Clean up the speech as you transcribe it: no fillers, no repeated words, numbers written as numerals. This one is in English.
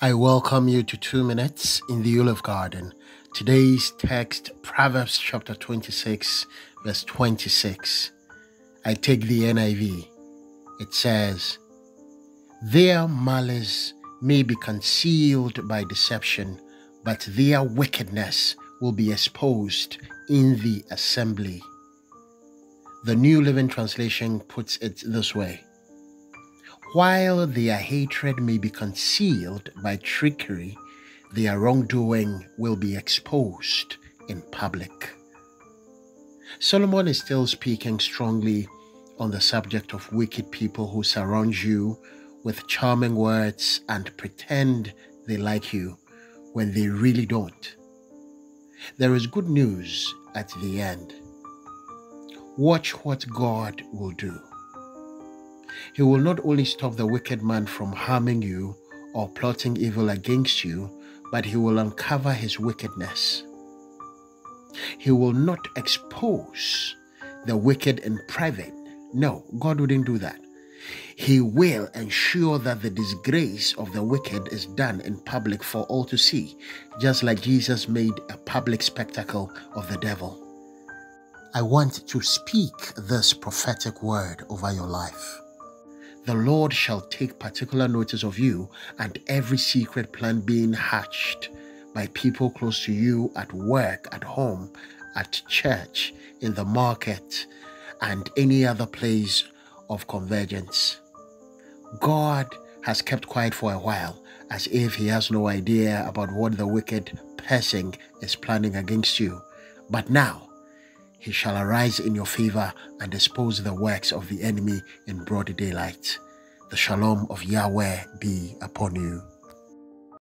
I welcome you to 2 Minutes in the Olive Garden. Today's text, Proverbs chapter 26, verse 26. I take the NIV. It says, "Their malice may be concealed by deception, but their wickedness will be exposed in the assembly." The New Living Translation puts it this way: "While their hatred may be concealed by trickery, their wrongdoing will be exposed in public." Solomon is still speaking strongly on the subject of wicked people who surround you with charming words and pretend they like you when they really don't. There is good news at the end. Watch what God will do. He will not only stop the wicked man from harming you or plotting evil against you, but he will uncover his wickedness. He will not expose the wicked in private. No, God wouldn't do that. He will ensure that the disgrace of the wicked is done in public for all to see, just like Jesus made a public spectacle of the devil. I want to speak this prophetic word over your life. The Lord shall take particular notice of you and every secret plan being hatched by people close to you, at work, at home, at church, in the market, and any other place of convergence. God has kept quiet for a while, as if he has no idea about what the wicked person is planning against you. But now, he shall arise in your favor and expose the works of the enemy in broad daylight. The shalom of Yahweh be upon you.